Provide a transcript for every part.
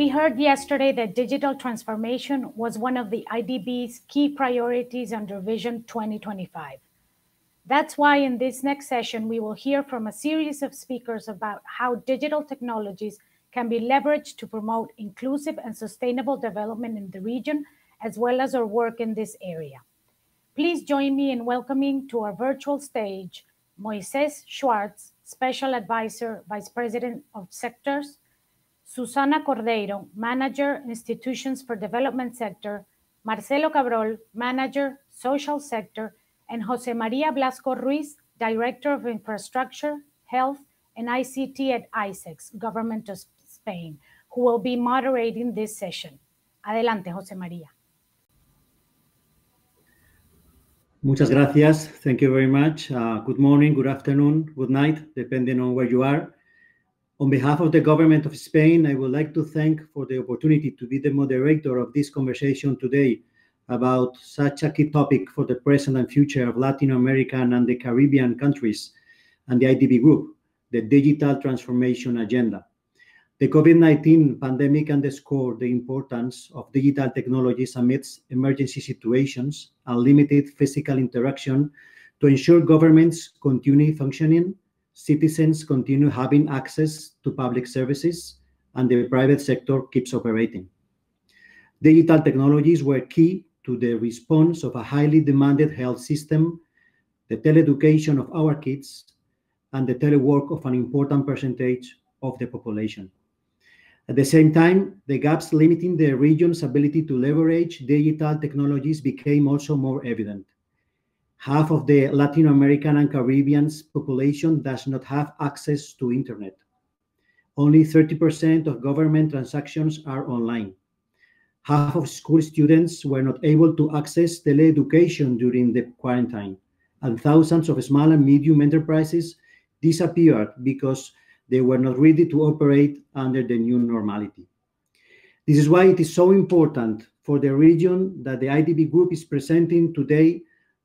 We heard yesterday that digital transformation was one of the IDB's key priorities under Vision 2025. That's why in this next session, we will hear from a series of speakers about how digital technologies can be leveraged to promote inclusive and sustainable development in the region, as well as our work in this area. Please join me in welcoming to our virtual stage, Moises Schwartz, Special Advisor, Vice President of Sectors, Susana Cordeiro, Manager, Institutions for Development Sector, Marcelo Cabrol, Manager, Social Sector, and Jose Maria Blasco Ruiz, Director of Infrastructure, Health, and ICT at ISEX, Government of Spain, who will be moderating this session. Adelante, Jose Maria. Muchas gracias. Thank you very much. Good morning, good afternoon, good night, depending on where you are. On behalf of the Government of Spain, I would like to thank for the opportunity to be the moderator of this conversation today about such a key topic for the present and future of Latin American and the Caribbean countries and the IDB group, the digital transformation agenda. The COVID-19 pandemic underscored the importance of digital technologies amidst emergency situations and limited physical interaction to ensure governments continue functioning, citizens continue having access to public services, and the private sector keeps operating. Digital technologies were key to the response of a highly demanded health system, the teleeducation of our kids, and the telework of an important percentage of the population. At the same time, the gaps limiting the region's ability to leverage digital technologies became also more evident. Half of the Latin American and Caribbean's population does not have access to internet. Only 30% of government transactions are online. Half of school students were not able to access teleeducation during the quarantine, and thousands of small and medium enterprises disappeared because they were not ready to operate under the new normality. This is why it is so important for the region that the IDB Group is presenting today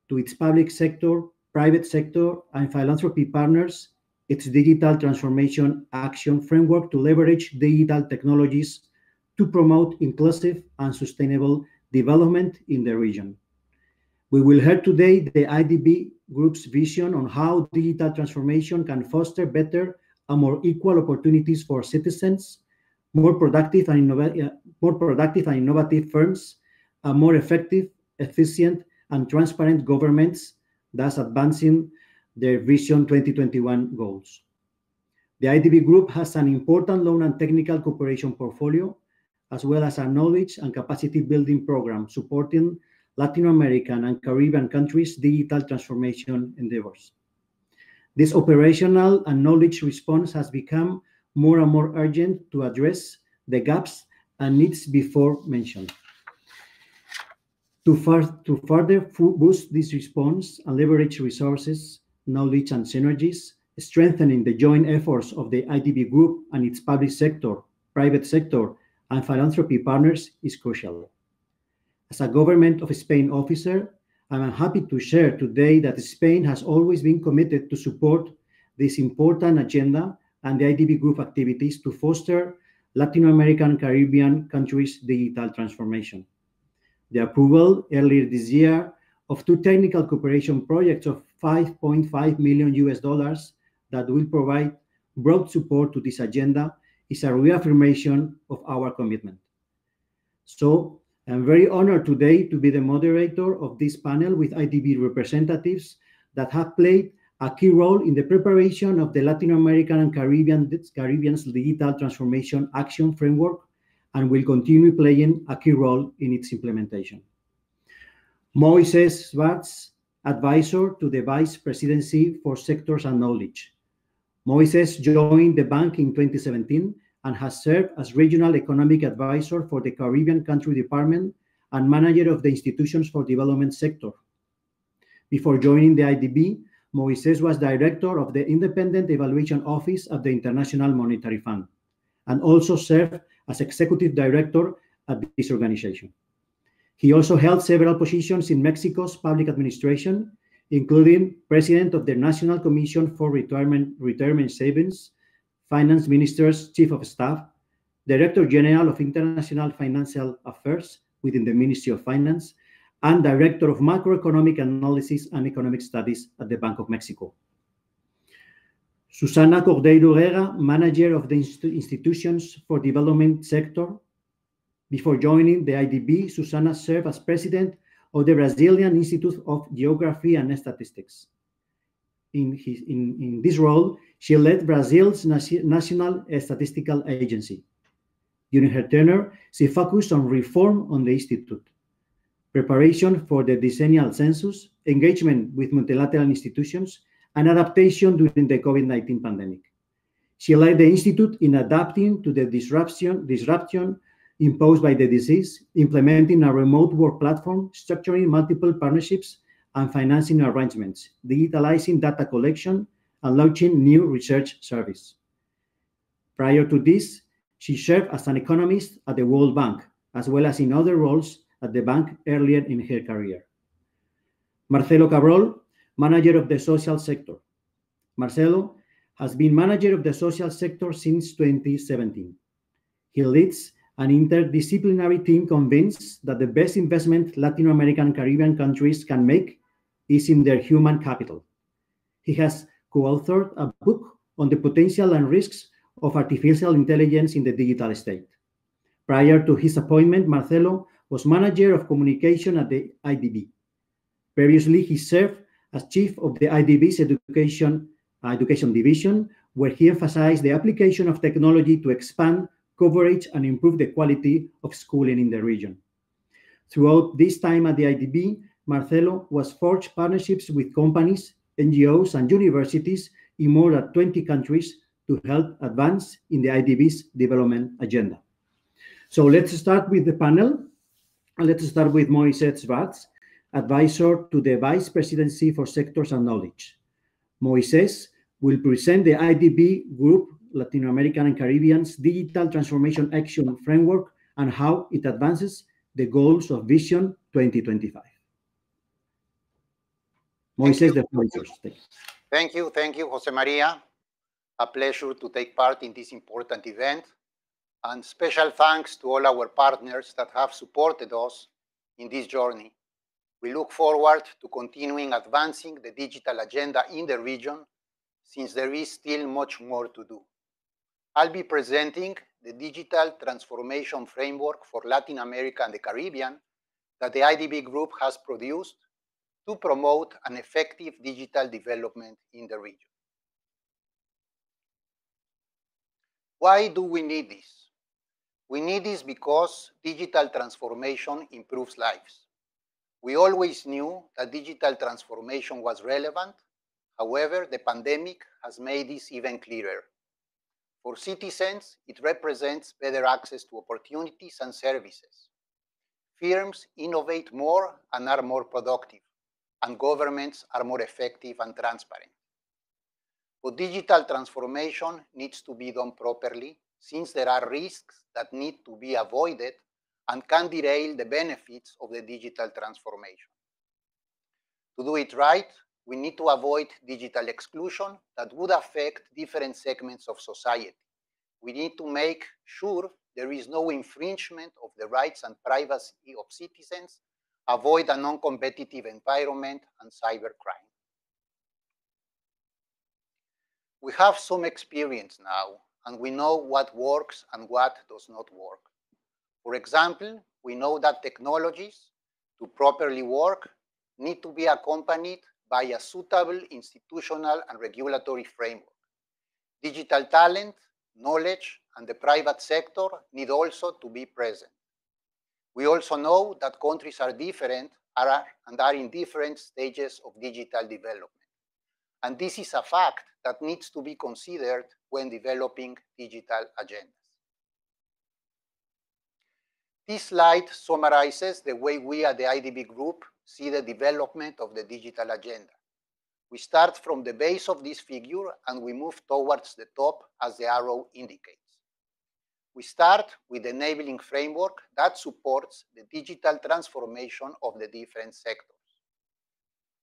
to its public sector, private sector, and philanthropy partners, its digital transformation action framework to leverage digital technologies to promote inclusive and sustainable development in the region. We will hear today the IDB Group's vision on how digital transformation can foster better and more equal opportunities for citizens, more productive and innovative firms, and more effective, efficient, and transparent governments, thus advancing their Vision 2021 goals. The IDB Group has an important loan and technical cooperation portfolio, as well as a knowledge and capacity building program supporting Latin American and Caribbean countries' digital transformation endeavors. This operational and knowledge response has become more and more urgent to address the gaps and needs before mentioned. To further boost this response and leverage resources, knowledge, and synergies, strengthening the joint efforts of the IDB Group and its public sector, private sector, and philanthropy partners is crucial. As a Government of Spain officer, I'm happy to share today that Spain has always been committed to support this important agenda and the IDB Group activities to foster Latin American and Caribbean countries' digital transformation. The approval earlier this year of 2 technical cooperation projects of $5.5 million that will provide broad support to this agenda is a reaffirmation of our commitment. So I'm very honored today to be the moderator of this panel with IDB representatives that have played a key role in the preparation of the Latin American and Caribbean's digital transformation action framework, and will continue playing a key role in its implementation. Moises Schwartz, advisor to the Vice Presidency for Sectors and Knowledge. Moises joined the bank in 2017 and has served as Regional Economic Advisor for the Caribbean Country Department and Manager of the Institutions for Development sector. Before joining the IDB, Moises was Director of the Independent Evaluation Office of the International Monetary Fund, and also served as Executive Director at this organization. He also held several positions in Mexico's public administration, including President of the National Commission for Retirement Savings, Finance Minister's Chief of Staff, Director General of International Financial Affairs within the Ministry of Finance, and Director of Macroeconomic Analysis and Economic Studies at the Bank of Mexico. Susana Cordeiro, Manager of the Institutions for Development Sector. Before joining the IDB, Susana served as President of the Brazilian Institute of Geography and Statistics. In this role, she led Brazil's National Statistical Agency. During her tenure, she focused on reform on the Institute, preparation for the decennial census, engagement with multilateral institutions, and adaptation during the COVID-19 pandemic. She led the Institute in adapting to the disruption imposed by the disease, implementing a remote work platform, structuring multiple partnerships and financing arrangements, digitalizing data collection, and launching new research service. Prior to this, she served as an economist at the World Bank, as well as in other roles at the bank earlier in her career. Marcelo Cabrol, Manager of the Social Sector. Marcelo has been Manager of the Social Sector since 2017. He leads an interdisciplinary team convinced that the best investment Latin American and Caribbean countries can make is in their human capital. He has co-authored a book on the potential and risks of artificial intelligence in the digital state. Prior to his appointment, Marcelo was Manager of Communication at the IDB. Previously, he served as Chief of the IDB's Education Division, where he emphasized the application of technology to expand coverage and improve the quality of schooling in the region. Throughout this time at the IDB, Marcelo has forged partnerships with companies, NGOs, and universities in more than 20 countries to help advance in the IDB's development agenda. So let's start with the panel. Let's start with Moises Schwartz, Advisor to the Vice Presidency for Sectors and Knowledge. Moises will present the IDB Group Latin American and Caribbean's Digital Transformation Action Framework and how it advances the goals of Vision 2025. Moises, the floor is yours. Thank you, Jose Maria. A pleasure to take part in this important event, and special thanks to all our partners that have supported us in this journey. We look forward to continuing advancing the digital agenda in the region, since there is still much more to do. I'll be presenting the Digital Transformation Framework for Latin America and the Caribbean that the IDB Group has produced to promote an effective digital development in the region. Why do we need this? We need this because digital transformation improves lives. We always knew that digital transformation was relevant. However, the pandemic has made this even clearer. For citizens, it represents better access to opportunities and services. Firms innovate more and are more productive, and governments are more effective and transparent. But digital transformation needs to be done properly, since there are risks that need to be avoided and can derail the benefits of the digital transformation. To do it right, we need to avoid digital exclusion that would affect different segments of society. We need to make sure there is no infringement of the rights and privacy of citizens, avoid a non-competitive environment and cybercrime. We have some experience now, and we know what works and what does not work. For example, we know that technologies, to properly work, need to be accompanied by a suitable institutional and regulatory framework. Digital talent, knowledge, and the private sector need also to be present. We also know that countries are different and are in different stages of digital development. And this is a fact that needs to be considered when developing digital agendas. This slide summarizes the way we at the IDB Group see the development of the digital agenda. We start from the base of this figure and we move towards the top as the arrow indicates. We start with enabling framework that supports the digital transformation of the different sectors.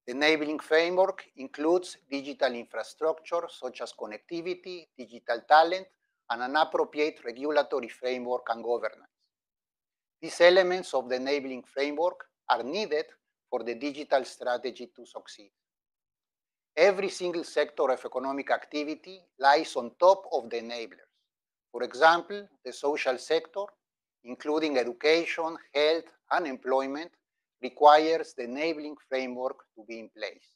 The enabling framework includes digital infrastructure such as connectivity, digital talent, and an appropriate regulatory framework and governance. These elements of the enabling framework are needed for the digital strategy to succeed. Every single sector of economic activity lies on top of the enablers. For example, the social sector, including education, health, and employment, requires the enabling framework to be in place.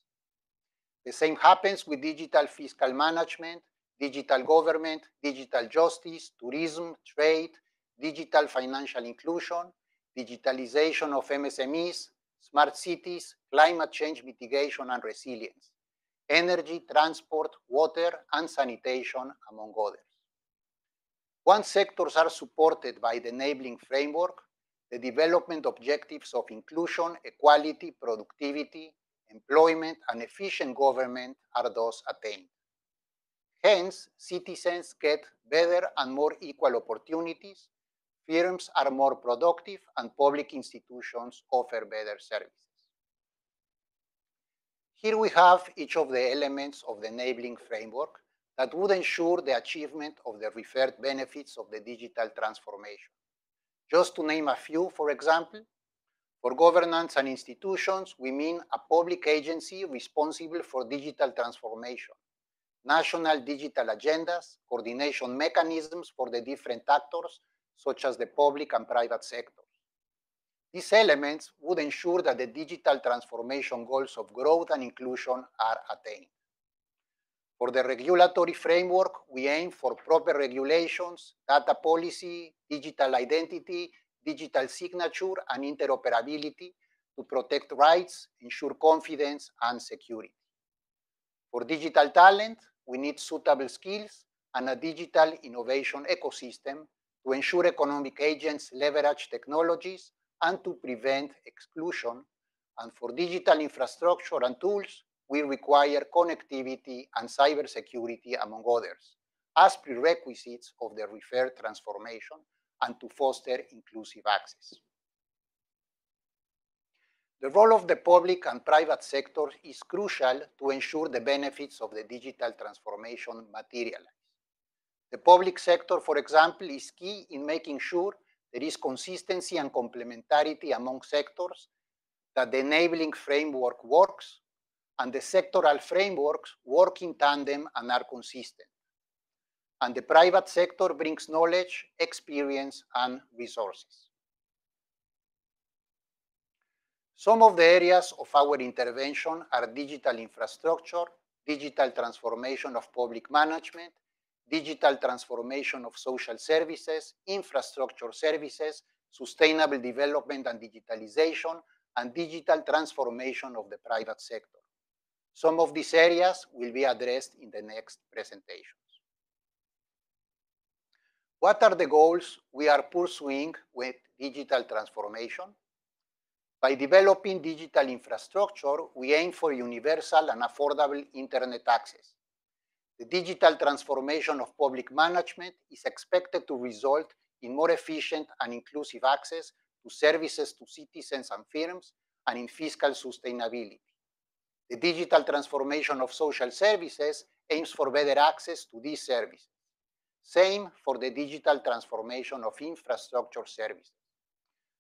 The same happens with digital fiscal management, digital government, digital justice, tourism, trade, digital financial inclusion, digitalization of MSMEs, smart cities, climate change mitigation and resilience, energy, transport, water, and sanitation, among others. Once sectors are supported by the enabling framework, the development objectives of inclusion, equality, productivity, employment, and efficient government are thus attained. Hence, citizens get better and more equal opportunities, firms are more productive, and public institutions offer better services. Here we have each of the elements of the enabling framework that would ensure the achievement of the referred benefits of the digital transformation. Just to name a few, for example, for governance and institutions, we mean a public agency responsible for digital transformation, national digital agendas, coordination mechanisms for the different actors, such as the public and private sectors. These elements would ensure that the digital transformation goals of growth and inclusion are attained. For the regulatory framework, we aim for proper regulations, data policy, digital identity, digital signature, and interoperability to protect rights, ensure confidence, and security. For digital talent, we need suitable skills and a digital innovation ecosystem to ensure economic agents leverage technologies and to prevent exclusion. And for digital infrastructure and tools, we require connectivity and cybersecurity, among others, as prerequisites of the referred transformation and to foster inclusive access. The role of the public and private sectors is crucial to ensure the benefits of the digital transformation materialize. The public sector, for example, is key in making sure there is consistency and complementarity among sectors, that the enabling framework works, and the sectoral frameworks work in tandem and are consistent. And the private sector brings knowledge, experience, and resources. Some of the areas of our intervention are digital infrastructure, digital transformation of public management, digital transformation of social services, infrastructure services, sustainable development and digitalization, and digital transformation of the private sector. Some of these areas will be addressed in the next presentations. What are the goals we are pursuing with digital transformation? By developing digital infrastructure, we aim for universal and affordable internet access. The digital transformation of public management is expected to result in more efficient and inclusive access to services to citizens and firms, and in fiscal sustainability. The digital transformation of social services aims for better access to these services. Same for the digital transformation of infrastructure services.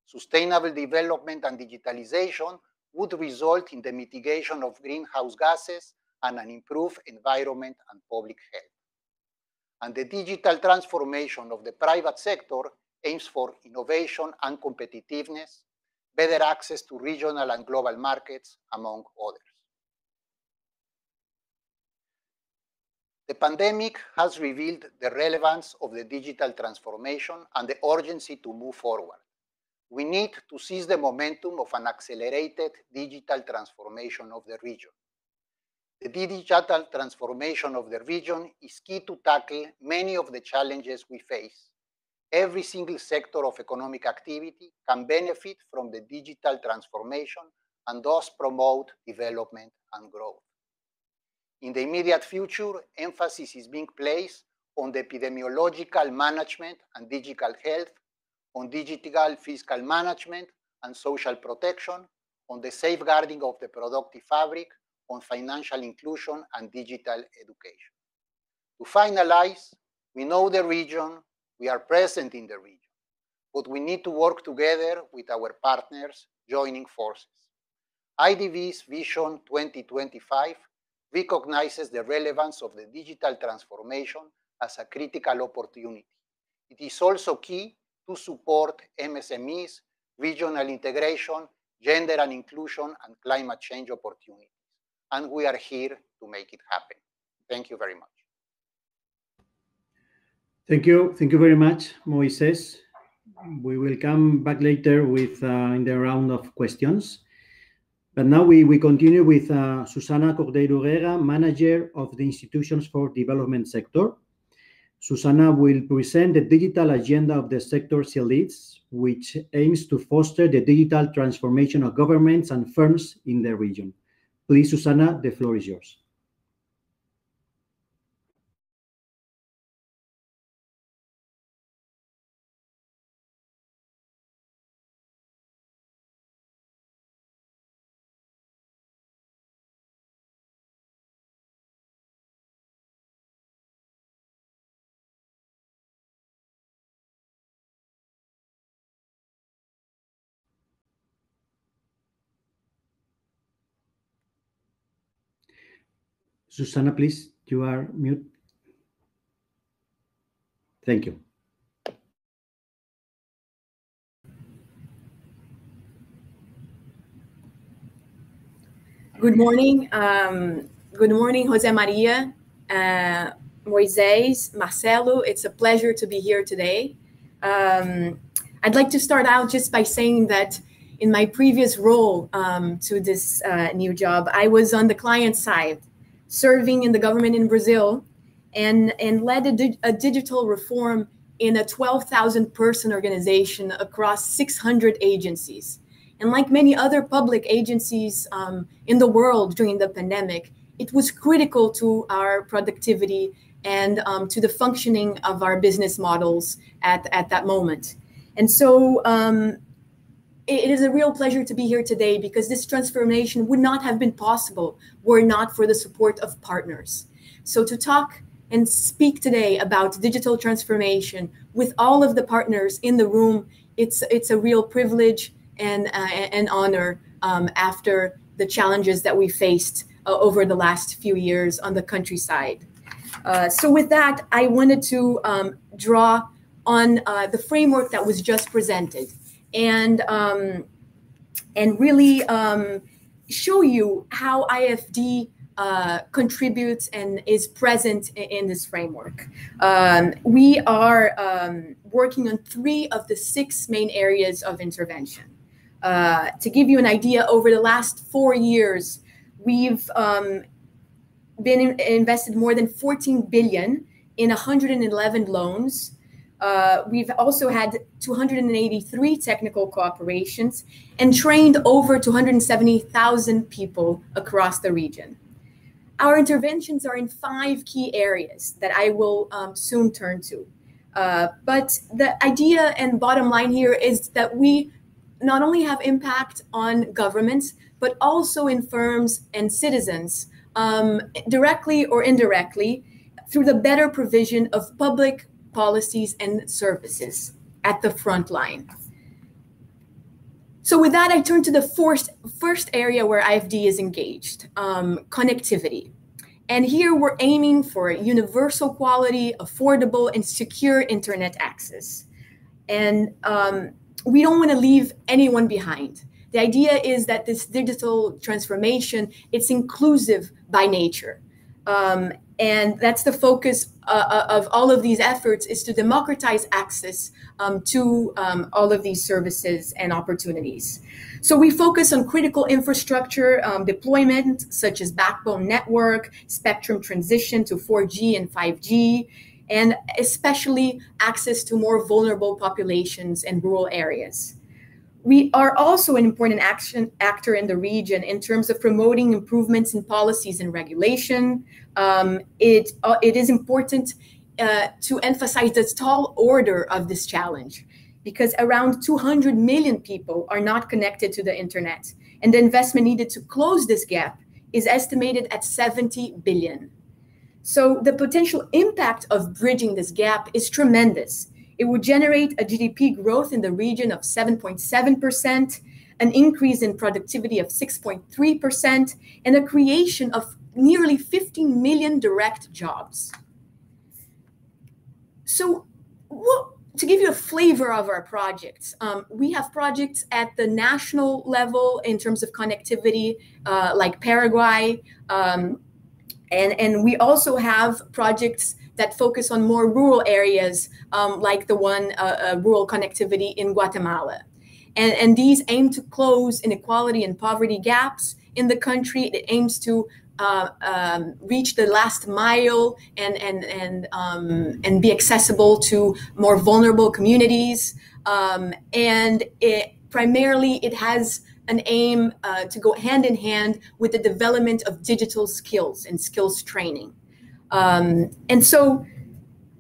Sustainable development and digitalization would result in the mitigation of greenhouse gases and an improved environment and public health. And the digital transformation of the private sector aims for innovation and competitiveness, better access to regional and global markets, among others. The pandemic has revealed the relevance of the digital transformation and the urgency to move forward. We need to seize the momentum of an accelerated digital transformation of the region. The digital transformation of the region is key to tackle many of the challenges we face. Every single sector of economic activity can benefit from the digital transformation and thus promote development and growth. In the immediate future, emphasis is being placed on the epidemiological management and digital health, on digital fiscal management and social protection, on the safeguarding of the productive fabric, on financial inclusion and digital education. To finalize, We know the region, we are present in the region, but we need to work together with our partners, joining forces. IDB's Vision 2025 recognizes the relevance of the digital transformation as a critical opportunity. It is also key to support MSMEs, regional integration, gender and inclusion, and climate change opportunities. And we are here to make it happen. Thank you very much. Thank you. Thank you very much, Moises. We will come back later with in the round of questions. But now we continue with Susana Cordeiro, Manager of the Institutions for Development Sector. Susana will present the digital agenda of the sector CLIDS, which aims to foster the digital transformation of governments and firms in the region. Please, Susana, the floor is yours. Susana, please, you are mute. Thank you. Good morning. Good morning, Jose Maria, Moises, Marcelo. It's a pleasure to be here today. I'd like to start out just by saying that in my previous role to this new job, I was on the client side, serving in the government in Brazil, and led a digital reform in a 12,000-person organization across 600 agencies. And like many other public agencies in the world during the pandemic, it was critical to our productivity and to the functioning of our business models at that moment. And so it is a real pleasure to be here today because this transformation would not have been possible were not for the support of partners. So to talk and speak today about digital transformation with all of the partners in the room, it's a real privilege and an honor after the challenges that we faced over the last few years on the countryside. So with that, I wanted to draw on the framework that was just presented, and really show you how IFD contributes and is present in this framework. We are working on 3 of the 6 main areas of intervention. To give you an idea, over the last 4 years, we've invested more than 14 billion in 111 loans. We've also had 283 technical cooperations and trained over 270,000 people across the region. Our interventions are in 5 key areas that I will soon turn to. But the idea and bottom line here is that we not only have impact on governments, but also in firms and citizens, directly or indirectly, through the better provision of public policies and services at the front line. So with that, I turn to the first area where IFD is engaged, connectivity. And here we're aiming for universal quality, affordable, and secure internet access. And we don't want to leave anyone behind. The idea is that this digital transformation, it's inclusive by nature. And that's the focus of all of these efforts, is to democratize access to all of these services and opportunities. So we focus on critical infrastructure deployment, such as backbone network, spectrum transition to 4G and 5G, and especially access to more vulnerable populations and rural areas. We are also an important actor in the region in terms of promoting improvements in policies and regulation. It is important to emphasize the tall order of this challenge, because around 200 million people are not connected to the internet, and the investment needed to close this gap is estimated at 70 billion. So the potential impact of bridging this gap is tremendous. It would generate a GDP growth in the region of 7.7%, an increase in productivity of 6.3%, and a creation of nearly 15 million direct jobs. So to give you a flavor of our projects, we have projects at the national level in terms of connectivity, like Paraguay, and we also have projects that focus on more rural areas, like the one rural connectivity in Guatemala. And these aim to close inequality and poverty gaps in the country. It aims to reach the last mile and be accessible to more vulnerable communities. Primarily it has an aim to go hand in hand with the development of digital skills and skills training. And so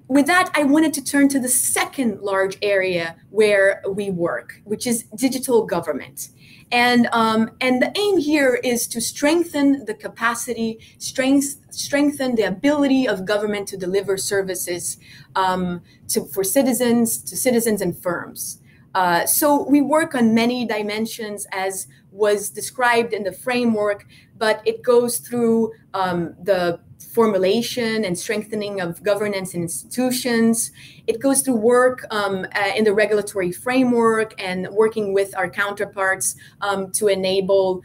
with that, I wanted to turn to the second large area where we work, which is digital government. And the aim here is to strengthen the capacity, strengthen the ability of government to deliver services for citizens, to citizens and firms. So we work on many dimensions as was described in the framework, but it goes through the formulation and strengthening of governance and institutions. It goes through work in the regulatory framework and working with our counterparts to enable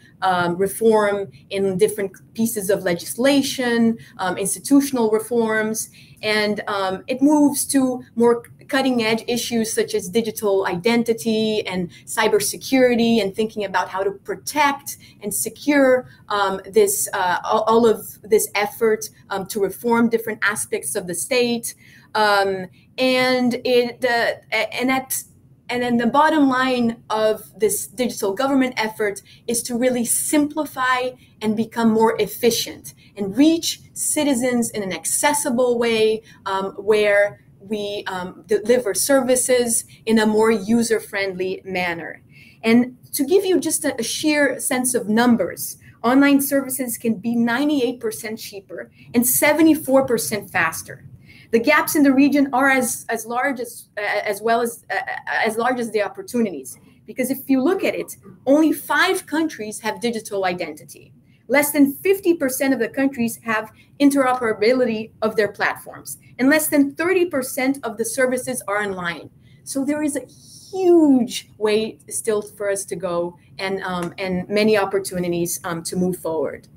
reform in different pieces of legislation, institutional reforms, and it moves to more cutting-edge issues such as digital identity and cybersecurity, and thinking about how to protect and secure all of this effort to reform different aspects of the state. And then the bottom line of this digital government effort is to really simplify and become more efficient and reach citizens in an accessible way, where we deliver services in a more user-friendly manner. And to give you just a sheer sense of numbers, online services can be 98% cheaper and 74% faster. The gaps in the region are as large as the opportunities, because if you look at it, only 5 countries have digital identity. Less than 50% of the countries have interoperability of their platforms, and less than 30% of the services are online. So there is a huge way still for us to go, and many opportunities to move forward.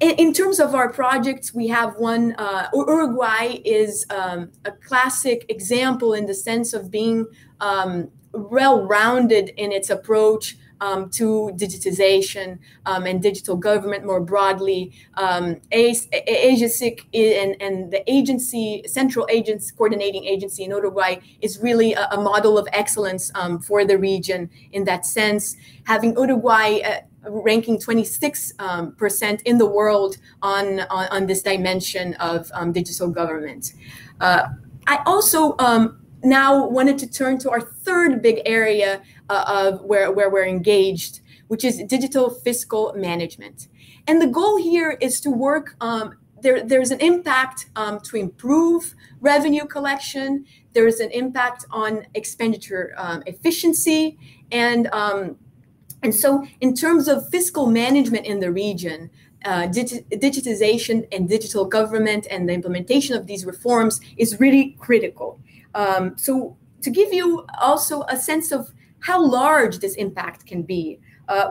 In terms of our projects, we have one, Uruguay is a classic example in the sense of being well-rounded in its approach to digitization and digital government more broadly. AGESIC and the agency, central agency, coordinating agency in Uruguay is really a model of excellence for the region in that sense, having Uruguay ranking 26% in the world on this dimension of digital government. I also now wanted to turn to our third big area of where we're engaged, which is digital fiscal management. And the goal here is to work, there's an impact to improve revenue collection, there's an impact on expenditure efficiency, and so in terms of fiscal management in the region, digitization and digital government and the implementation of these reforms is really critical. So to give you also a sense of how large this impact can be,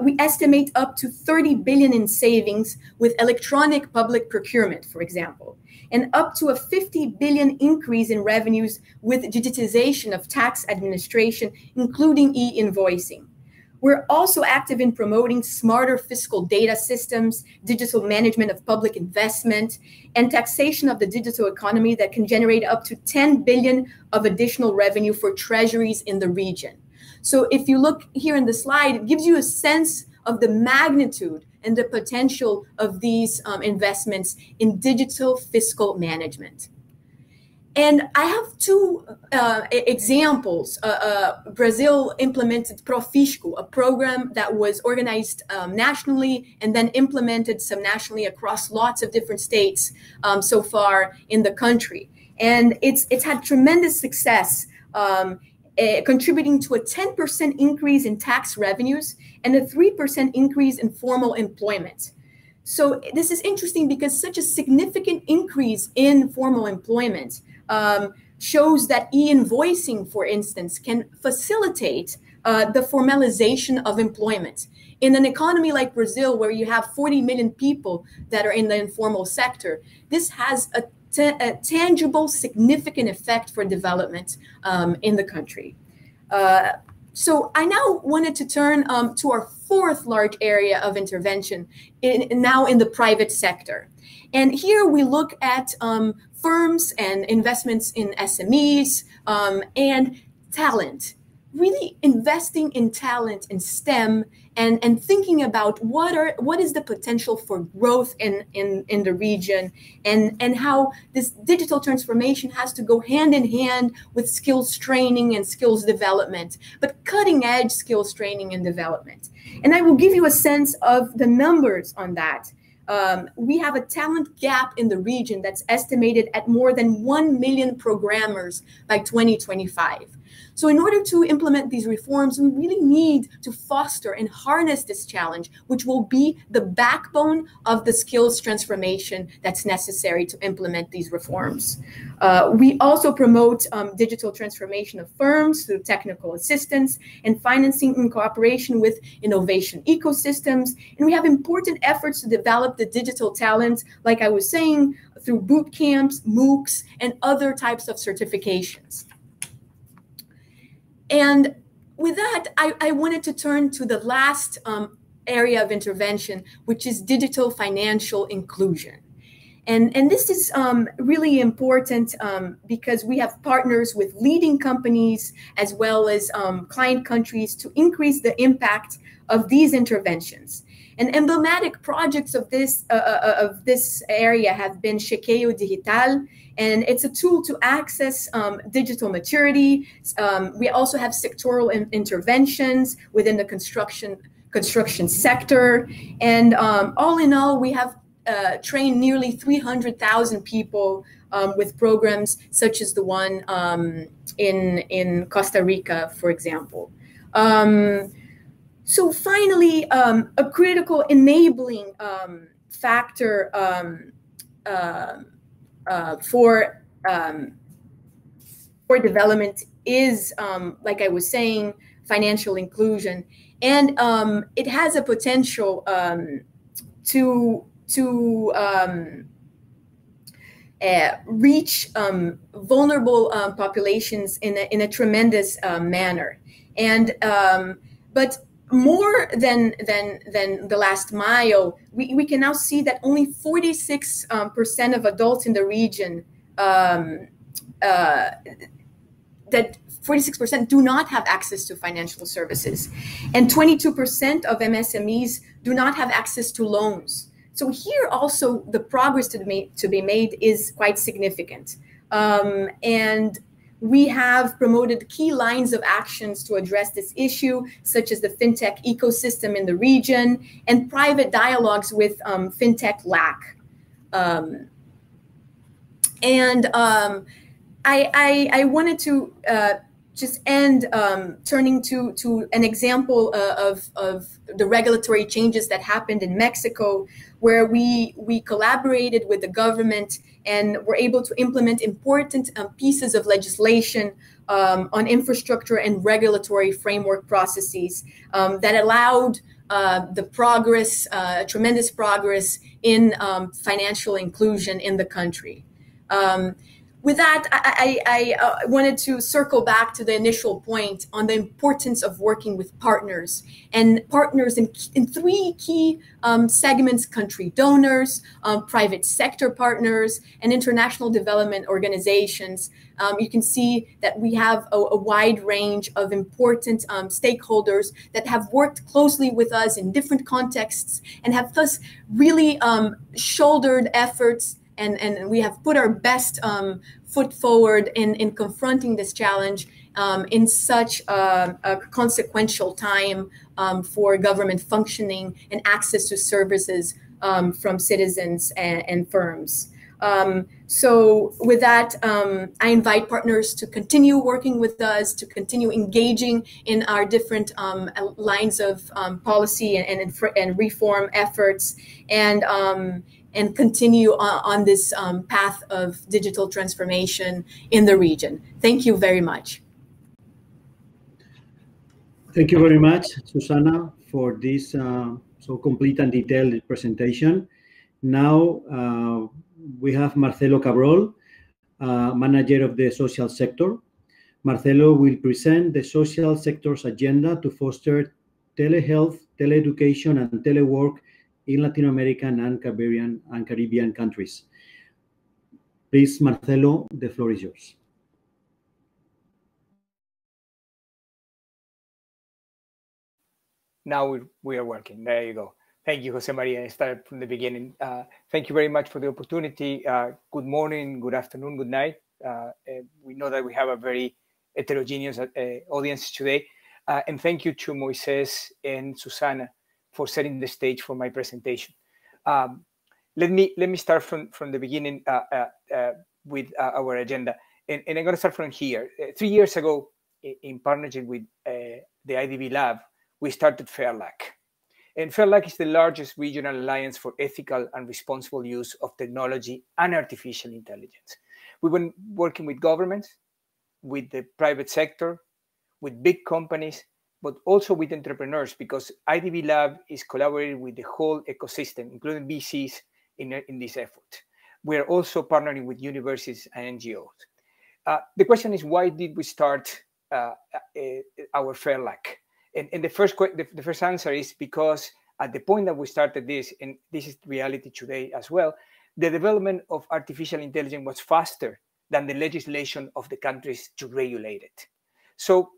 we estimate up to 30 billion in savings with electronic public procurement, for example, and up to a 50 billion increase in revenues with digitization of tax administration, including e-invoicing. We're also active in promoting smarter fiscal data systems, digital management of public investment, and taxation of the digital economy that can generate up to 10 billion of additional revenue for treasuries in the region. So if you look here in the slide, it gives you a sense of the magnitude and the potential of these investments in digital fiscal management. And I have two examples. Brazil implemented ProFisco, a program that was organized nationally and then implemented subnationally across lots of different states so far in the country. And it's had tremendous success, contributing to a 10% increase in tax revenues and a 3% increase in formal employment. So this is interesting because such a significant increase in formal employment shows that e-invoicing, for instance, can facilitate the formalization of employment. In an economy like Brazil, where you have 40 million people that are in the informal sector, this has a tangible, significant effect for development in the country. So I now wanted to turn to our fourth large area of intervention, now in the private sector. And here we look at firms and investments in SMEs and talent, really investing in talent in STEM and thinking about what is the potential for growth in the region and how this digital transformation has to go hand in hand with skills training and skills development, but cutting edge skills training and development. And I will give you a sense of the numbers on that. We have a talent gap in the region that's estimated at more than 1 million programmers by 2025. So in order to implement these reforms, we really need to foster and harness this challenge, which will be the backbone of the skills transformation that's necessary to implement these reforms. We also promote digital transformation of firms through technical assistance and financing in cooperation with innovation ecosystems. And we have important efforts to develop the digital talent, like I was saying, through boot camps, MOOCs, and other types of certifications. And with that, I wanted to turn to the last area of intervention, which is digital financial inclusion. And this is really important because we have partners with leading companies as well as client countries to increase the impact of these interventions. And emblematic projects of this area have been Chequeo Digital, and it's a tool to access digital maturity. We also have sectoral interventions within the construction sector. And all in all, we have trained nearly 300,000 people with programs such as the one in Costa Rica, for example. So finally, a critical enabling factor for development is, like I was saying, financial inclusion. And it has a potential to reach vulnerable populations in a tremendous manner. And, but more than the last mile, we can now see that only 46% of adults in the region, that 46% do not have access to financial services, and 22% of MSMEs do not have access to loans. So here also the progress to be made is quite significant. And we have promoted key lines of actions to address this issue, such as the FinTech ecosystem in the region and private dialogues with FinTech LAC. I wanted to just end turning to an example of the regulatory changes that happened in Mexico, where we collaborated with the government and were able to implement important pieces of legislation on infrastructure and regulatory framework processes that allowed the progress, tremendous progress in financial inclusion in the country. With that, I wanted to circle back to the initial point on the importance of working with partners, and partners in three key segments: country donors, private sector partners, and international development organizations. You can see that we have a wide range of important stakeholders that have worked closely with us in different contexts and have thus really shouldered efforts and we have put our best foot forward in confronting this challenge in such a consequential time for government functioning and access to services from citizens and firms. So with that, I invite partners to continue working with us, to continue engaging in our different lines of policy and reform efforts, and continue on this path of digital transformation in the region. Thank you very much. Thank you very much, Susana, for this so complete and detailed presentation. Now, we have Marcelo Cabrol, manager of the social sector. Marcelo will present the social sector's agenda to foster telehealth, teleeducation, and telework in Latin American and Caribbean countries. Please, Marcelo, the floor is yours. Now we are working. There you go. Thank you, Jose Maria. I started from the beginning. Thank you very much for the opportunity. Good morning, good afternoon, good night. We know that we have a very heterogeneous audience today. And thank you to Moises and Susana for setting the stage for my presentation. Let me start from the beginning with our agenda. And I'm going to start from here. 3 years ago, in partnership with the IDB Lab, we started fAIr LAC. And fAIr LAC is the largest regional alliance for ethical and responsible use of technology and artificial intelligence. We've been working with governments, with the private sector, with big companies, but also with entrepreneurs, because IDB Lab is collaborating with the whole ecosystem, including VCs, in this effort. We are also partnering with universities and NGOs. The question is, why did we start our fAIr LAC? And the first answer is because at the point that we started this, and this is reality today as well, the development of artificial intelligence was faster than the legislation of the countries to regulate it. So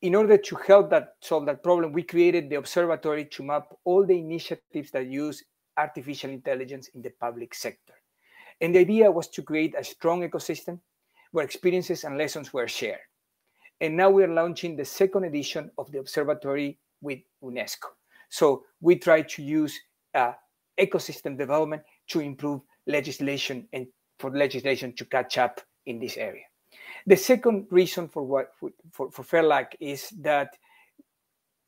in order to help solve that problem, we created the observatory to map all the initiatives that use artificial intelligence in the public sector. And the idea was to create a strong ecosystem where experiences and lessons were shared. And now we are launching the second edition of the observatory with UNESCO. So we try to use ecosystem development to improve legislation and for legislation to catch up in this area. The second reason for fAIr LAC is that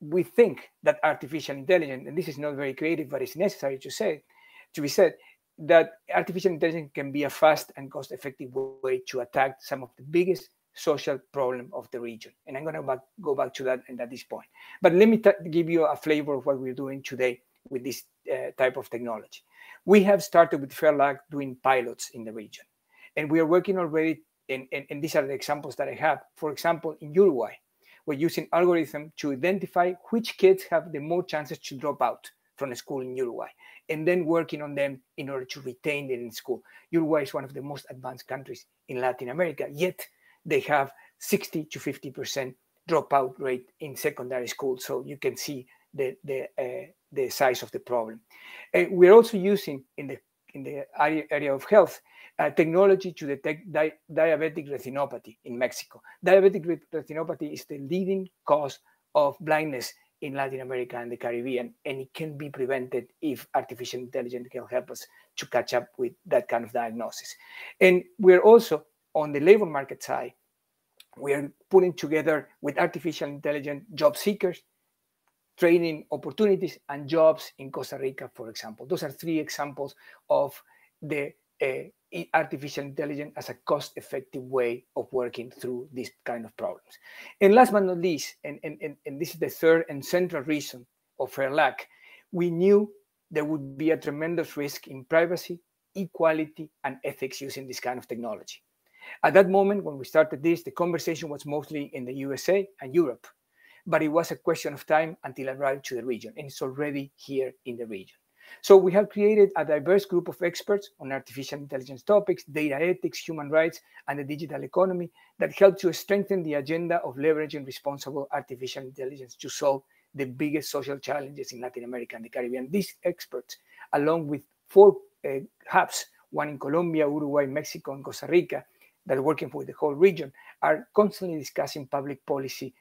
we think that artificial intelligence, and this is not very creative, but it's necessary to be said, that artificial intelligence can be a fast and cost-effective way to attack some of the biggest social problem of the region. And I'm going to go back to that at this point. But let me give you a flavor of what we're doing today with this type of technology. We have started with fAIr LAC doing pilots in the region. And we are working already, and these are the examples that I have. For example, in Uruguay, we're using algorithms to identify which kids have the more chances to drop out from a school in Uruguay, and then working on them in order to retain them in school. Uruguay is one of the most advanced countries in Latin America, yet they have 60 to 50% dropout rate in secondary school. So you can see the size of the problem. We're also using in the area of health technology to detect diabetic retinopathy in Mexico. Diabetic retinopathy is the leading cause of blindness in Latin America and the Caribbean, and it can be prevented if artificial intelligence can help us to catch up with that kind of diagnosis. And we're also, on the labor market side, we are putting together with artificial intelligence job seekers, training opportunities, and jobs in Costa Rica, for example. Those are three examples of the artificial intelligence as a cost-effective way of working through these kind of problems. And last but not least, and this is the third and central reason of fAIr LAC, we knew there would be a tremendous risk in privacy, equality, and ethics using this kind of technology. At that moment, when we started this, the conversation was mostly in the USA and Europe, but it was a question of time until it arrived to the region, and it's already here in the region. So we have created a diverse group of experts on artificial intelligence topics, data ethics, human rights, and the digital economy that help to strengthen the agenda of leveraging responsible artificial intelligence to solve the biggest social challenges in Latin America and the Caribbean. These experts, along with four hubs one in Colombia, Uruguay, Mexico, and Costa Rica, that are working with the whole region, are constantly discussing public policy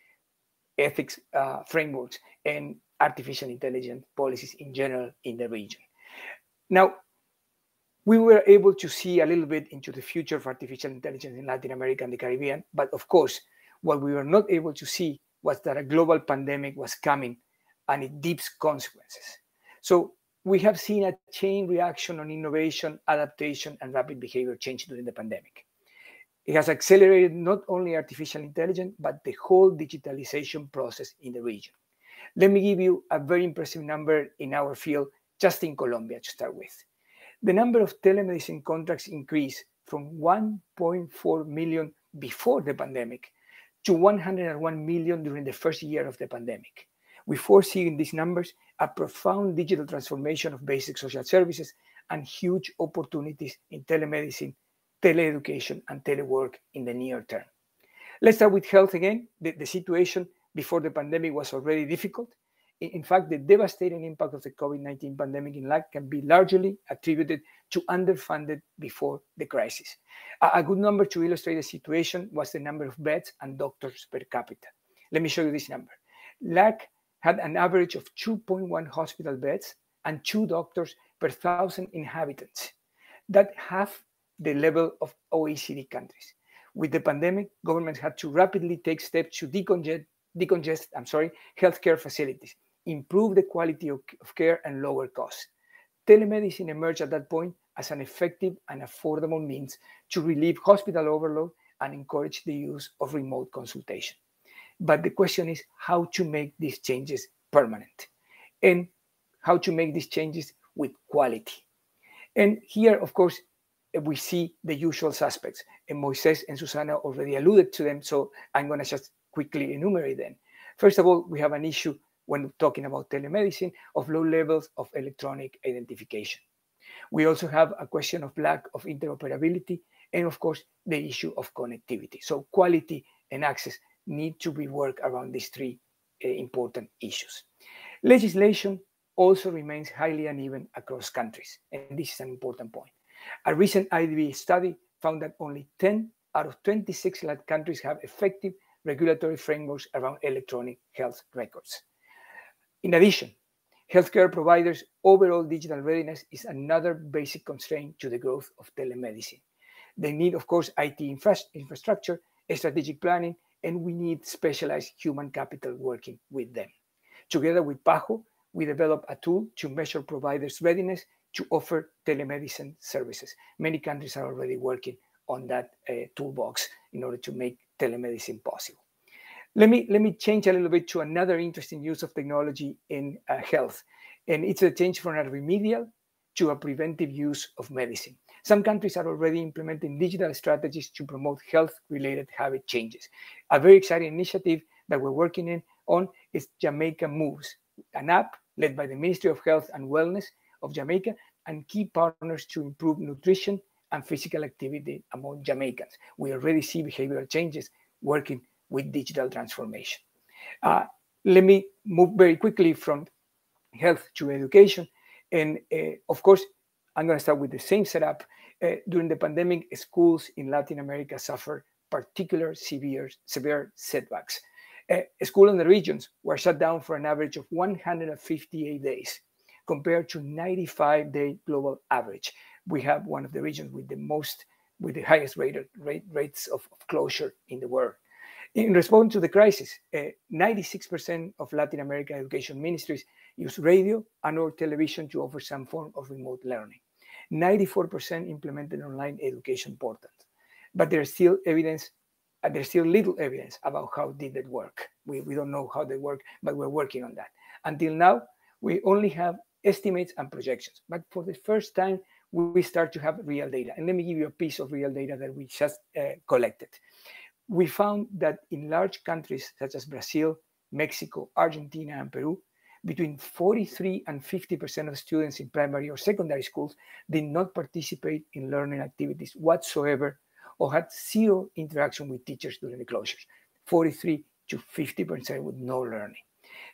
ethics frameworks and artificial intelligence policies in general in the region. Now, we were able to see a little bit into the future of artificial intelligence in Latin America and the Caribbean, but of course, what we were not able to see was that a global pandemic was coming and it deep consequences. So we have seen a chain reaction on innovation, adaptation, and rapid behavior change during the pandemic. It has accelerated not only artificial intelligence, but the whole digitalization process in the region. Let me give you a very impressive number in our field, just in Colombia to start with. The number of telemedicine contracts increased from 1.4 million before the pandemic to 101 million during the first year of the pandemic. We foresee in these numbers a profound digital transformation of basic social services and huge opportunities in telemedicine, teleeducation, and telework in the near term. Let's start with health again. The situation before the pandemic was already difficult. In fact, the devastating impact of the COVID-19 pandemic in LAC can be largely attributed to underfunded before the crisis. A good number to illustrate the situation was the number of beds and doctors per capita. Let me show you this number. LAC had an average of 2.1 hospital beds and 2 doctors per 1,000 inhabitants. That half the level of OECD countries. With the pandemic, governments had to rapidly take steps to decongest healthcare facilities, improve the quality of care, and lower costs. Telemedicine emerged at that point as an effective and affordable means to relieve hospital overload and encourage the use of remote consultation. But the question is how to make these changes permanent and how to make these changes with quality. And here, of course, we see the usual suspects, and Moises and Susana already alluded to them, so I'm going to just quickly enumerate them. First of all, we have an issue when talking about telemedicine of low levels of electronic identification. We also have a question of lack of interoperability and, of course, the issue of connectivity. So quality and access need to be worked around these three important issues. Legislation also remains highly uneven across countries, and this is an important point. A recent IDB study found that only 10 out of 26 LAC countries have effective regulatory frameworks around electronic health records. In addition, healthcare providers' overall digital readiness is another basic constraint to the growth of telemedicine. They need, of course, IT infrastructure, strategic planning, and we need specialized human capital working with them. Together with PAHO, we developed a tool to measure providers' readiness to offer telemedicine services. Many countries are already working on that toolbox in order to make telemedicine possible. Let me change a little bit to another interesting use of technology in health, and it's a change from a remedial to a preventive use of medicine. Some countries are already implementing digital strategies to promote health-related habit changes. A very exciting initiative that we're working on is Jamaica Moves, an app led by the Ministry of Health and Wellness of Jamaica and key partners to improve nutrition and physical activity among Jamaicans. We already see behavioral changes working with digital transformation. Let me move very quickly from health to education. And of course, I'm going to start with the same setup. During the pandemic, schools in Latin America suffered particular severe setbacks. Schools in the regions were shut down for an average of 158 days, compared to 95-day global average. We have one of the regions with the highest rates of closure in the world. In response to the crisis, 96% of Latin American education ministries use radio and/or television to offer some form of remote learning. 94% implemented online education portals, but there's still little evidence about how did that work. We don't know how they work, but we're working on that. Until now, we only have estimates and projections, but for the first time, we start to have real data. And let me give you a piece of real data that we just collected. We found that in large countries such as Brazil, Mexico, Argentina, and Peru, between 43 and 50% of students in primary or secondary schools did not participate in learning activities whatsoever or had zero interaction with teachers during the closures. 43 to 50% with no learning.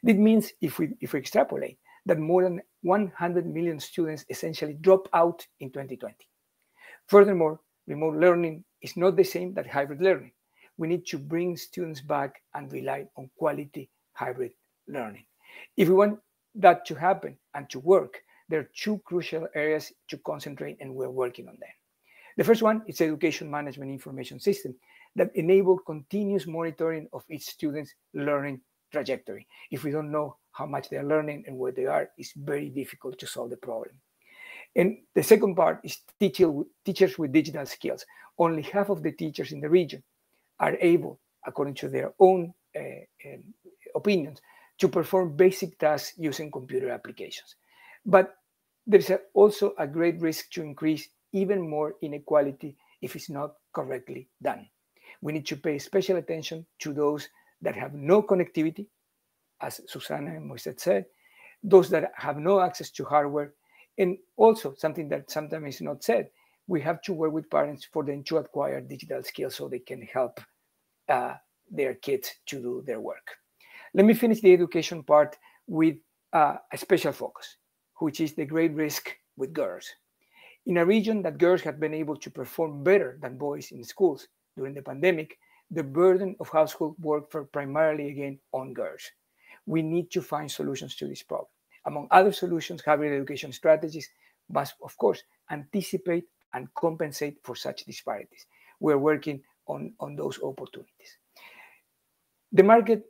This means if we extrapolate, that more than 100 million students essentially dropped out in 2020. Furthermore, remote learning is not the same as hybrid learning. We need to bring students back and rely on quality hybrid learning. If we want that to happen and to work, there are two crucial areas to concentrate, and we're working on them. The first one is education management information system that enable continuous monitoring of each student's learning trajectory. If we don't know how much they're learning and where they are, it's very difficult to solve the problem. And the second part is teachers with digital skills. Only half of the teachers in the region are able, according to their own opinions, to perform basic tasks using computer applications. But there's also a great risk to increase even more inequality if it's not correctly done. We need to pay special attention to those that have no connectivity, as Susana and Moises said, those that have no access to hardware, and also something that sometimes is not said, we have to work with parents for them to acquire digital skills so they can help their kids to do their work. Let me finish the education part with a special focus, which is the great risk with girls. In a region that girls have been able to perform better than boys in schools during the pandemic, the burden of household work fell primarily again on girls. We need to find solutions to this problem. Among other solutions, hybrid education strategies must, of course, anticipate and compensate for such disparities. We're working on those opportunities. The market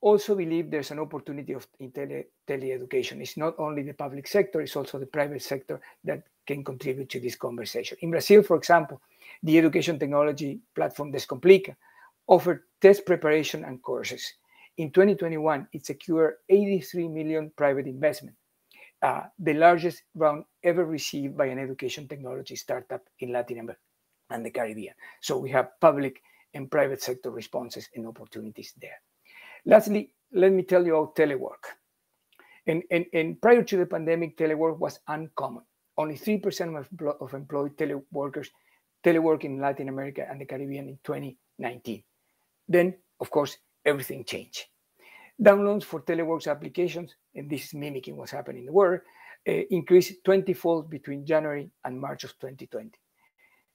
also believes there's an opportunity in tele-education. It's not only the public sector, it's also the private sector that can contribute to this conversation. In Brazil, for example, the education technology platform Descomplica offered test preparation and courses. In 2021, it secured 83 million private investment, the largest round ever received by an education technology startup in Latin America and the Caribbean. So we have public and private sector responses and opportunities there. Lastly, let me tell you about telework. And prior to the pandemic, telework was uncommon. Only 3% of employed teleworkers telework in Latin America and the Caribbean in 2019. Then, of course, everything changed. Downloads for telework applications, and this is mimicking what's happening in the world, increased 20-fold between January and March of 2020.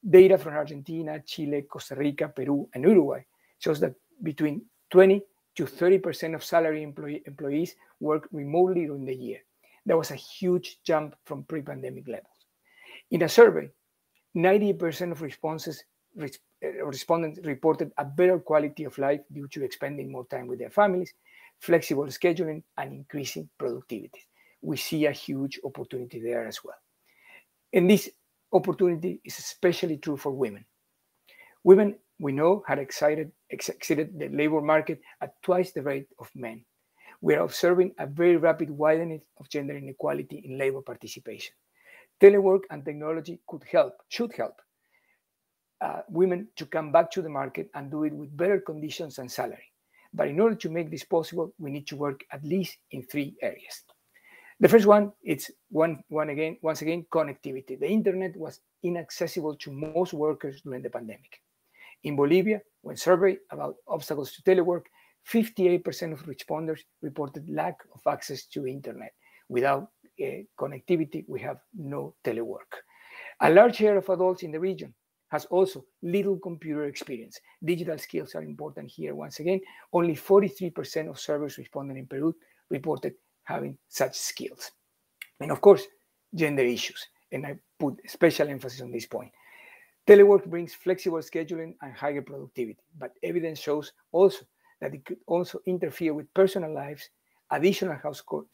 Data from Argentina, Chile, Costa Rica, Peru, and Uruguay shows that between 20 to 30% of salary employees work remotely during the year. That was a huge jump from pre-pandemic levels. In a survey, 90% of respondents reported a better quality of life due to spending more time with their families, flexible scheduling, and increasing productivity. We see a huge opportunity there as well. And this opportunity is especially true for women. Women, we know, had exited the labor market at twice the rate of men. We are observing a very rapid widening of gender inequality in labor participation. Telework and technology should help women to come back to the market and do it with better conditions and salary. But in order to make this possible, we need to work at least in three areas. The first one is once again connectivity. The internet was inaccessible to most workers during the pandemic. In Bolivia, when surveyed about obstacles to telework, 58% of responders reported lack of access to internet. Without connectivity, we have no telework. A large share of adults in the region has also little computer experience. Digital skills are important here once again. Only 43% of surveys responding in Peru reported having such skills. And of course, gender issues. And I put special emphasis on this point. Telework brings flexible scheduling and higher productivity, but evidence shows also that it could also interfere with personal lives, additional household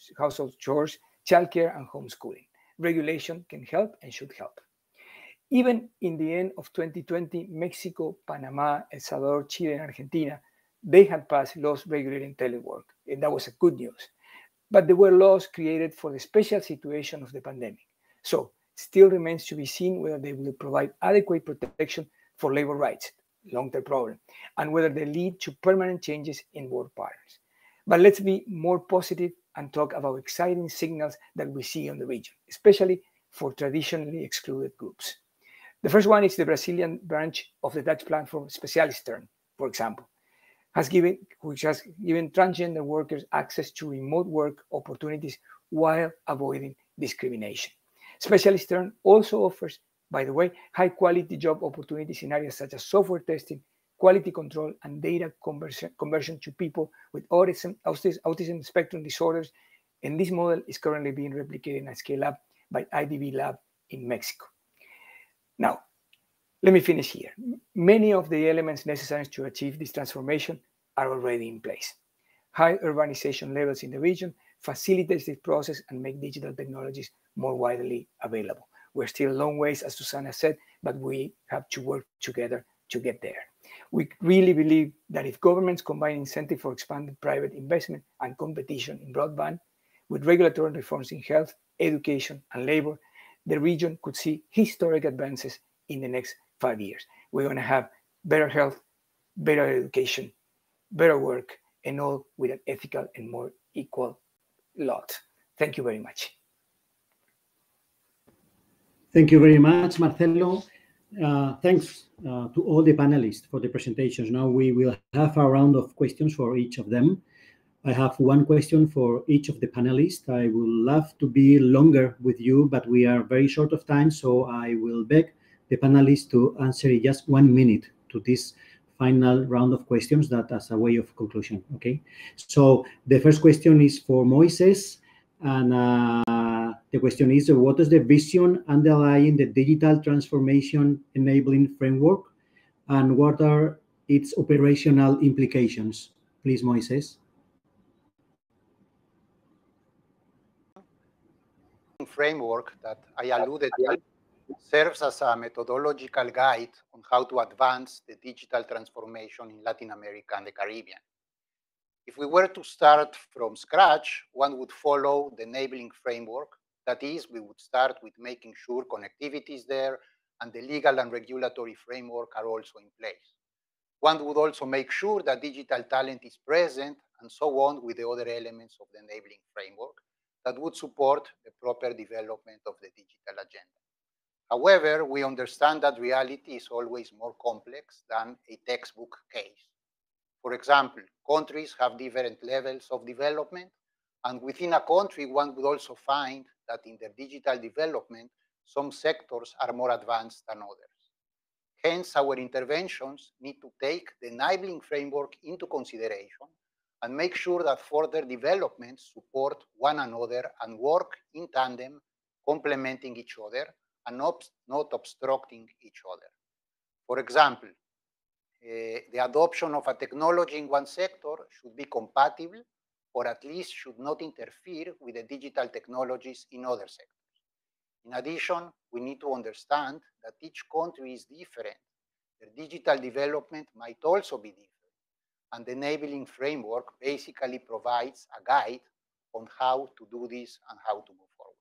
chores, childcare, and homeschooling. Regulation can help and should help. Even in the end of 2020, Mexico, Panama, El Salvador, Chile, and Argentina, they had passed laws regulating telework, and that was a good news. But there were laws created for the special situation of the pandemic. So it still remains to be seen whether they will provide adequate protection for labor rights, long-term problem, and whether they lead to permanent changes in work patterns. But let's be more positive and talk about exciting signals that we see on the region, especially for traditionally excluded groups. The first one is the Brazilian branch of the Dutch platform Specialisterne, for example, which has given transgender workers access to remote work opportunities while avoiding discrimination. Specialisterne also offers By the way, high quality job opportunities in areas such as software testing, quality control, and data conversion to people with autism spectrum disorders. And this model is currently being replicated at scale up by IDB Lab in Mexico. Now, let me finish here. Many of the elements necessary to achieve this transformation are already in place. High urbanization levels in the region facilitates this process and make digital technologies more widely available. We're still a long ways, as Susana said, but we have to work together to get there. We really believe that if governments combine incentive for expanded private investment and competition in broadband with regulatory reforms in health, education, and labor, the region could see historic advances in the next 5 years. We're going to have better health, better education, better work, and all with an ethical and more equal lot. Thank you very much. Thank you very much, Marcelo. Thanks to all the panelists for the presentations. Now we will have a round of questions for each of them. I have one question for each of the panelists. I would love to be longer with you, but we are very short of time, so I will beg the panelists to answer in just 1 minute to this final round of questions, that as a way of conclusion, okay? So the first question is for Moises, and the question is, what is the vision underlying the digital transformation enabling framework, and what are its operational implications? Please, Moises. Framework that I alluded to serves as a methodological guide on how to advance the digital transformation in Latin America and the Caribbean. If we were to start from scratch, one would follow the enabling framework. That is, we would start with making sure connectivity is there and the legal and regulatory framework are also in place. One would also make sure that digital talent is present, and so on with the other elements of the enabling framework that would support the proper development of the digital agenda. However, we understand that reality is always more complex than a textbook case. For example, countries have different levels of development, and within a country, one would also find that in their digital development, some sectors are more advanced than others. Hence, our interventions need to take the enabling framework into consideration and make sure that further developments support one another and work in tandem, complementing each other and not obstructing each other. For example, the adoption of a technology in one sector should be compatible, or at least should not interfere with the digital technologies in other sectors. In addition, we need to understand that each country is different. Their digital development might also be different. And the enabling framework basically provides a guide on how to do this and how to move forward.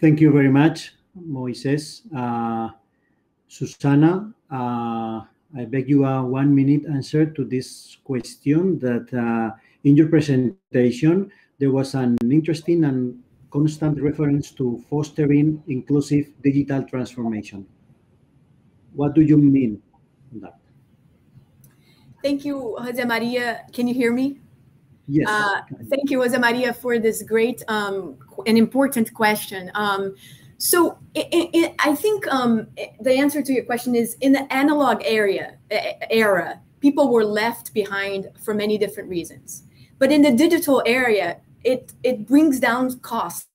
Thank you very much, Moises. Susana, I beg you a 1 minute answer to this question, that in your presentation, there was an interesting and constant reference to fostering inclusive digital transformation. What do you mean by that? Thank you, Jose Maria. Can you hear me? Yes. Thank you, Jose Maria, for this great and important question. So I think the answer to your question is, in the analog era, people were left behind for many different reasons. But in the digital area, it brings down costs.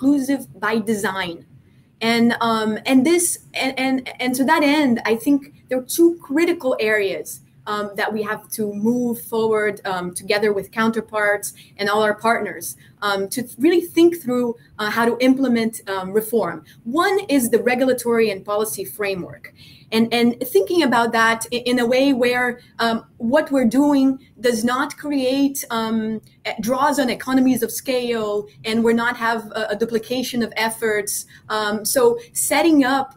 Inclusive by design. And to that end, I think there are two critical areas that we have to move forward together with counterparts and all our partners to really think through how to implement reform. One is the regulatory and policy framework. And thinking about that in a way where what we're doing does not create, draws on economies of scale, and we're not have a duplication of efforts. So setting up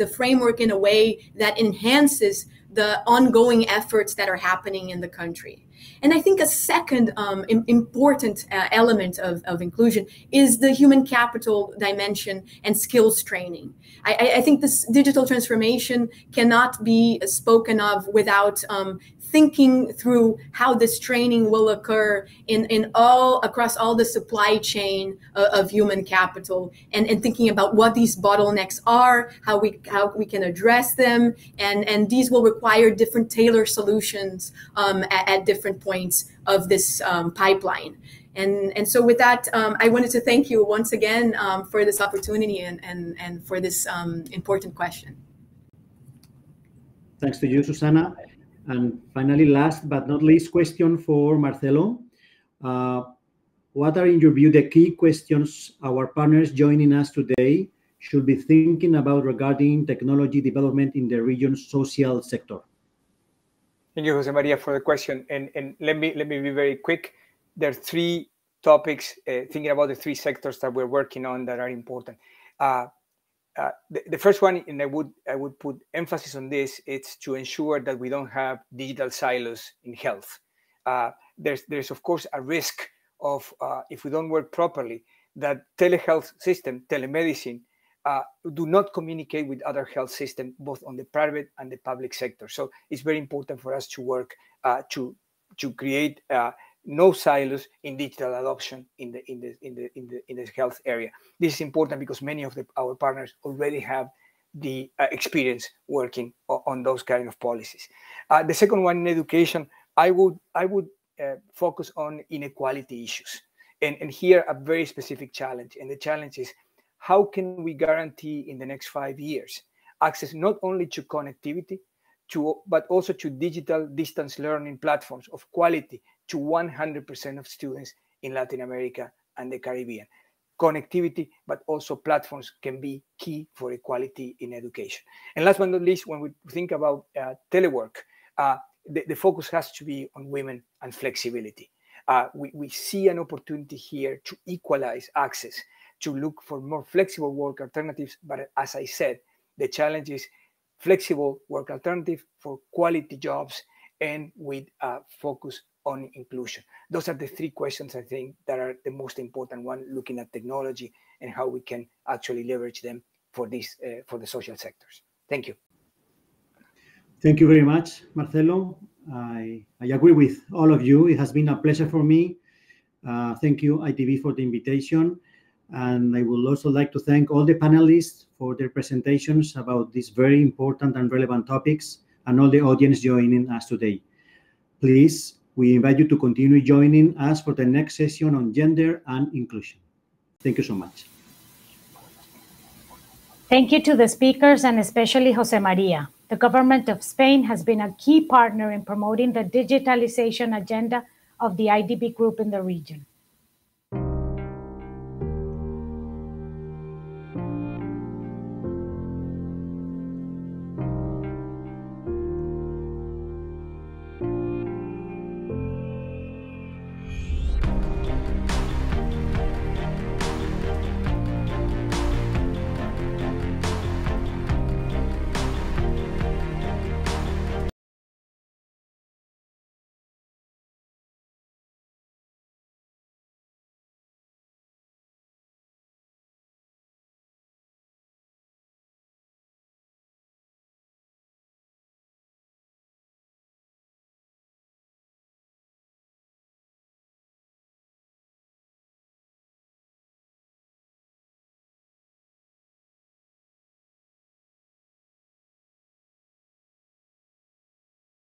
the framework in a way that enhances the ongoing efforts that are happening in the country. And I think a second important element of inclusion is the human capital dimension and skills training. I think this digital transformation cannot be spoken of without thinking through how this training will occur across all the supply chain of human capital, and thinking about what these bottlenecks are, how we can address them, and these will require different tailored solutions at different points of this pipeline. And so with that, I wanted to thank you once again for this opportunity and for this important question. Thanks to you, Susana. And finally, last but not least, question for Marcelo. What are, in your view, the key questions our partners joining us today should be thinking about regarding technology development in the region's social sector? Thank you, Jose Maria, for the question. And let me be very quick. There are three topics, thinking about the three sectors that we're working on that are important. The first one, and I would put emphasis on this, it's to ensure that we don't have digital silos in health. There's of course a risk of if we don't work properly, that telehealth system, telemedicine, do not communicate with other health systems, both on the private and the public sector. So it's very important for us to work to create no silos in digital adoption in the health area. This is important because many of our partners already have the experience working on those kind of policies. The second one, in education, I would focus on inequality issues, and here a very specific challenge. And the challenge is, how can we guarantee in the next 5 years access not only to connectivity, but also to digital distance learning platforms of quality to 100% of students in Latin America and the Caribbean. Connectivity, but also platforms, can be key for equality in education. And last but not least, when we think about telework, the focus has to be on women and flexibility. We see an opportunity here to equalize access, to look for more flexible work alternatives. But as I said, the challenge is flexible work alternative for quality jobs and with a focus on inclusion. Those are the three questions, I think, that are the most important one, looking at technology and how we can actually leverage them for the social sectors. Thank you. Thank you very much, Marcelo. I agree with all of you. It has been a pleasure for me. Thank you, IDB, for the invitation. And I would also like to thank all the panelists for their presentations about these very important and relevant topics, and all the audience joining us today. Please, we invite you to continue joining us for the next session on gender and inclusion. Thank you so much. Thank you to the speakers, and especially Jose Maria. The government of Spain has been a key partner in promoting the digitalization agenda of the IDB group in the region.